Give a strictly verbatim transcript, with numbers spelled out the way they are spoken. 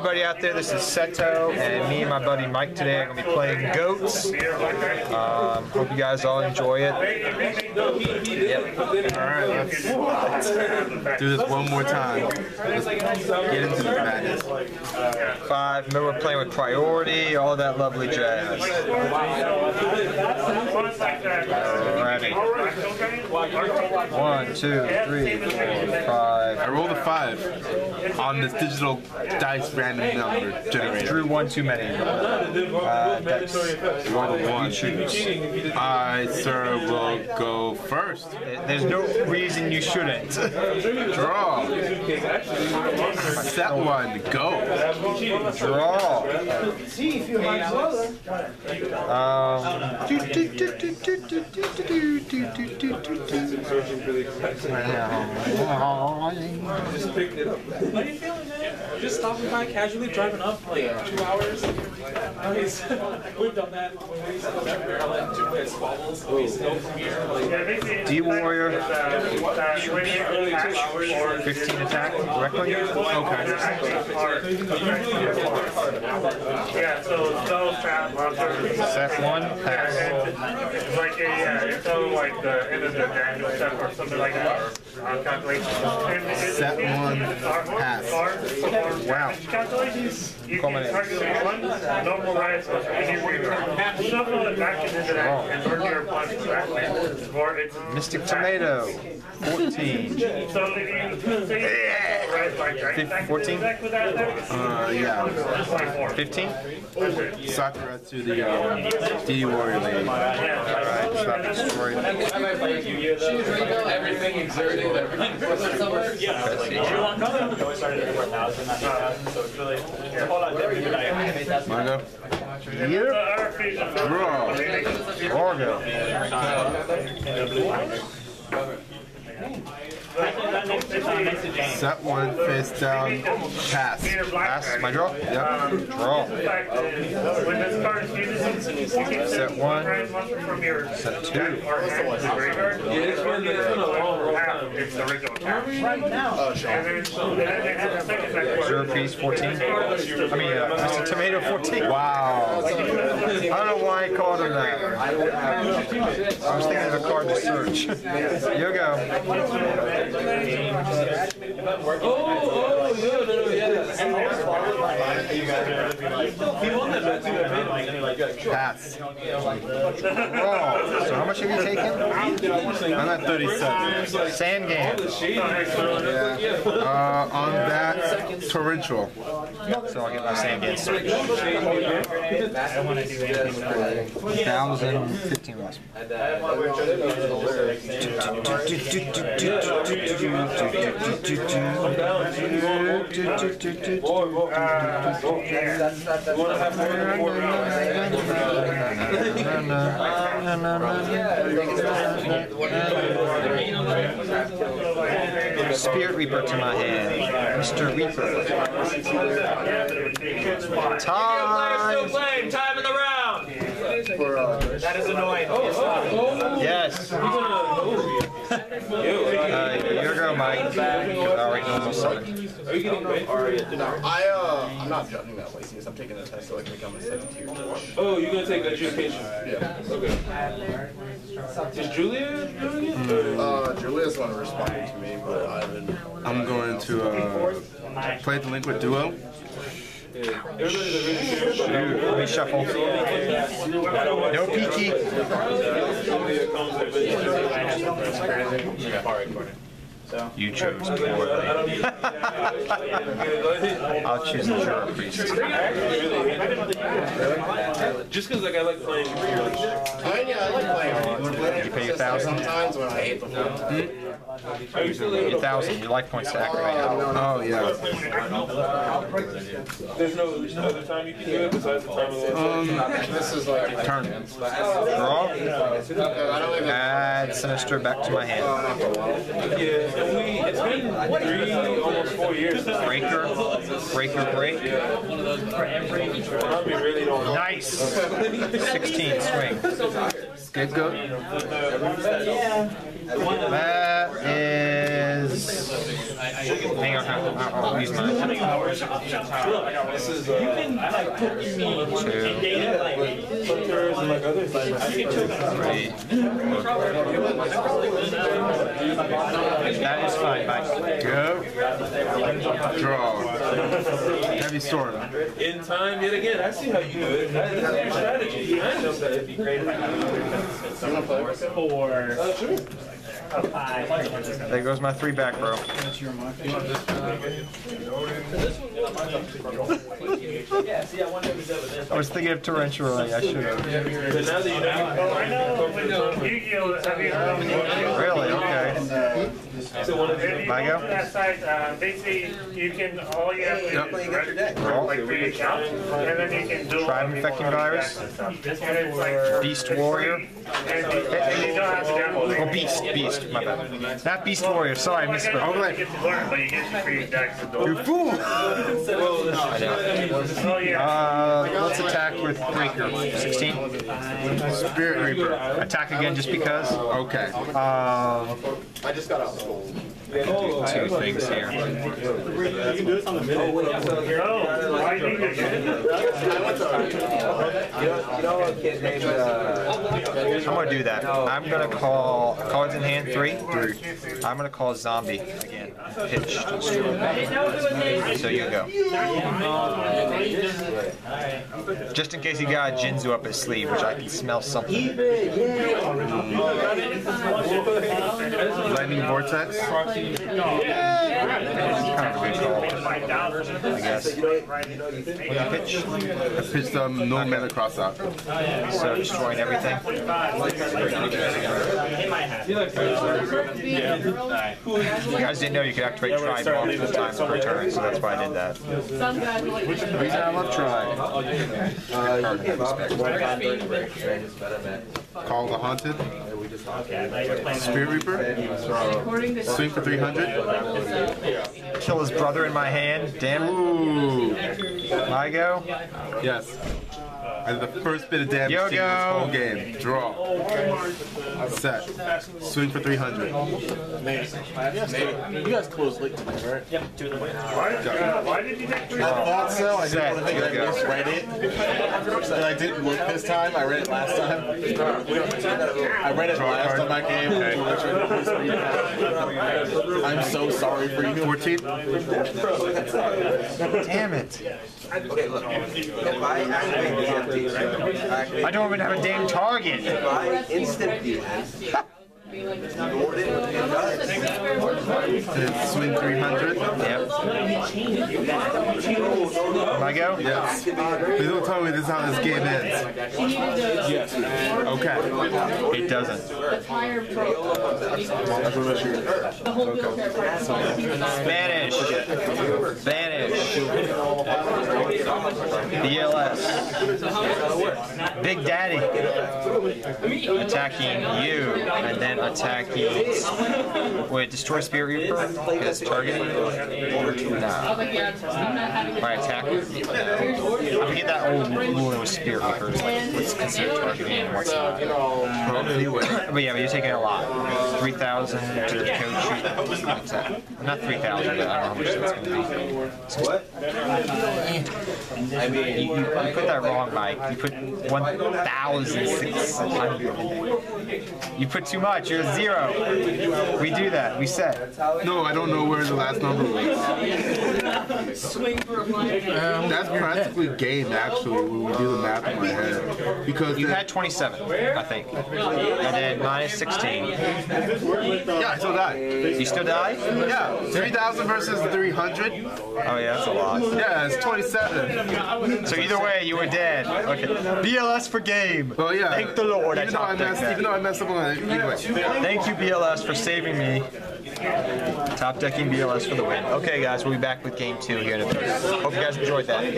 everybody out there, this is Seto, and me and my buddy Mike today are going to be playing Goats. Um, hope you guys all enjoy it. Yep. Alright, let's do this one more time. Let's get into the madness. Five, remember we're playing with priority, all that lovely jazz. Alrighty. One, two, three, four, five. I rolled a five on this digital dice random number generator. Drew one too many. Uh, dice. Rolled a one. Choose. I, sir, will go first. There's no reason you shouldn't. Draw. Set one. Go. Draw. Um. Do, do, do, do, do, do, do, do, do, do, do. Just picked it up. How you feeling, man? Just stopping by, casually driving up like two hours. We've done that. D-Warrior, fifteen attack directly? Okay. Yeah, so set one, pass. It's like, yeah, it's like the end of the manual step or something like that. Set one, pass. Wow. Oh. Mystic Tomato, fourteen. fourteen? Uh, yeah. fifteen? Sakura to the uh, D-Warrior lady. Alright, it's not destroyed. Everything exerted. Margo. Yep. Draw. Margo. Set one, face down, pass. Pass, my draw? Yep, draw. Set one, set two. It's the original cast. Zero piece, fourteen. I mean, uh, Mister Tomato, fourteen. Wow. I don't know why I called him that. I was thinking of a card to search. Here you go. Oh, oh, no, no, no, yeah. Pass. Oh, so how much have you taken? I'm at thirty-seven. Sand game. Yeah. Uh, on that, torrential. So I'll get my sand game. one thousand fifteen loss. Spirit Reaper to my hand. Mister Reaper. Time! Time in the round! That is annoying. Yes. Uh, you're going, Mike. I, uh, I'm not judging that way, since I'm taking a test to like become a second tier. Oh, you're going to take education? Yeah. Okay. Is Julia doing it? Mm. Uh, Julia's the one responding to me, but I've I'm going to uh, play Delinquent Duo. Shoot. Let me shuffle. No peeky. You chose poorly. I'll choose the Jura Priest. Just because like, I like playing. I, yeah, I like playing. You pay your thousand? Sometimes when I hate them. Your thousand, your life points to aggravate. Oh, yeah. There's no other time you can do it besides the time of the This is like turn. Draw. Add Sinister back to my hand. It's been three, almost four years. Breaker. Breaker break. Nice. sixteen swing. Scapegoat. That is Hang on, I'll use mine. This is, uh, you can, like, put your meat, but there's, like, other things. You can choke it. That is fine, Mike. Go. Draw. Heavy storm. In time, yet again. I see how you do it. That's your strategy. I know that it'd be great if I had another four. Oh, sure. There goes my three back, bro. That's your mic. I was thinking of torrential. I should have. Really? Okay. My go? That side, uh, basically, you can all you have to do is register, like, free account, and then you can do Tribe Infecting Virus. Like, Beast Warrior. And, and you don't have to download. Oh, Beast. Beast, my bad. Not Beast Warrior, sorry, I misspoke. Oh, right. You fool! Uh, let's attack with Breaker. sixteen. Spirit Reaper. Attack again just because? Okay. Uh, I just got out of school. Two things here. You can do this on the minute. I'm gonna do that. I'm gonna call cards in hand three. I'm gonna call zombie again. Pitch. So you go. Just in case he got Jinzo up his sleeve, which I can smell something. Lightning Vortex. Yeah. Kind of a good call, I guess. What pitch? I pitched um, no okay. Mana cross out. So destroying everything. Yeah. You guys didn't know you could activate Tribe multiple times per turn, so that's why I did that. The reason I love Tribe. Call the Haunted. Spirit Reaper. Swing for three hundred. Kill his brother in my hand. Damn. Ooh. My go? Yes. I did the first bit of damage in this whole game. Draw. Set. Swing for three hundred. You guys closed late tonight, right? Yep. Why did you take three hundred? I thought so. I didn't want to think I misread it. And I didn't look this time. I read it last time. I read it last on that game. I'm so sorry for you. fourteen? Damn it. Okay, look. If I activate this empty, right? I don't even have a damn target. If I instant defense. To swing three hundred. Yep. Can I go? Yes. Please don't tell me this is how this game ends. Yes. Okay. It doesn't. Vanish. Vanish. B L S. Big Daddy. Attacking you. And then attacking. Wait, destroy Spirit Reaper? Because targeting? Nah. By attack? No. I forget that old rule with Spirit Reaper. Like, what's considered targeting and what's not. But yeah, but you're taking a lot. three thousand to the code sheet. Not three thousand, but I don't know how much that's going to be. What? I mean, you, you put that wrong, Mike. You put one thousand six hundred. You put too much. You're zero. We do that. We set. No, I don't know where the last number was. Swing for a blind. Um, That's practically game, actually, when we do the math in my head. Because you had twenty-seven, I think. And then minus sixteen. Yeah, I still died. You still died? Yeah. three thousand versus three hundred. Oh, yeah, that's a lot. Yeah, it's twenty-seven. So either way, you were dead. Okay. B L S for game. Well, yeah. Thank the Lord. Even though I, I, messed, even though I messed up on it. Thank you, B L S, for saving me. Top decking B L S for the win. Okay, guys, we'll be back with game two here in a bit. Hope you guys enjoyed that.